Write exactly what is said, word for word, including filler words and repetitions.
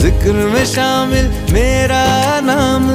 जिक्र में शामिल मेरा नाम